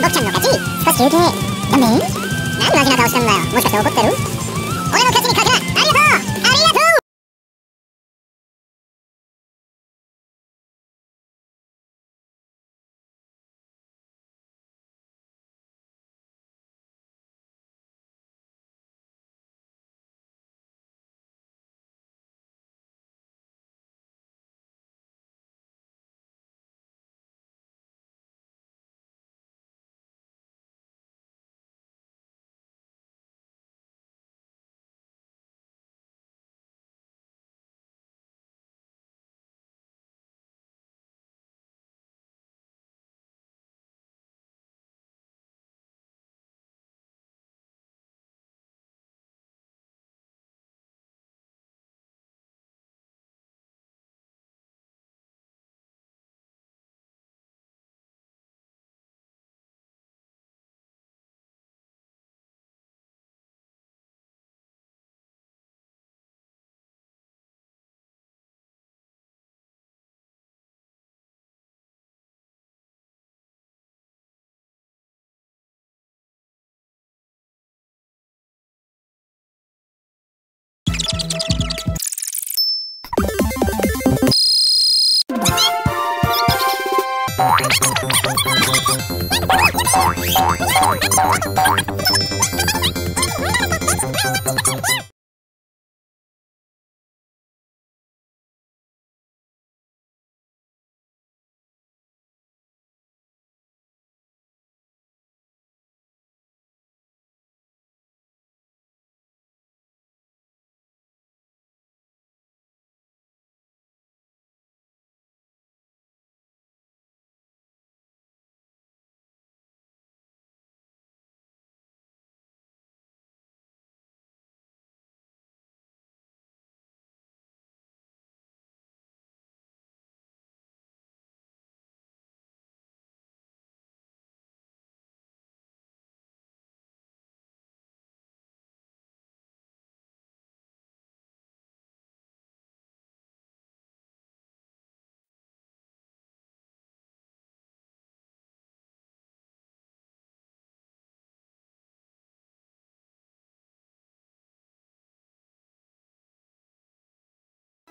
ん僕ちゃんの勝ち。少し休憩。ダメ？何の味な顔してんだよ。もしかして怒ってる？俺の勝ちにかけな。ありがとう。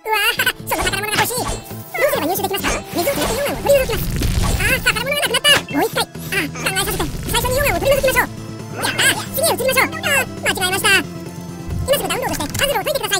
うわー、その宝物が欲しい。どうすれば入手できますか？水を使って溶岩を取り除きます。あー、宝物がなくなった。もう一回。あー、考えさせて。最初に溶岩を取り除きましょう。やったー、次へ移りましょう。あー、間違えました。今すぐダウンロードして、パズルを解いてください。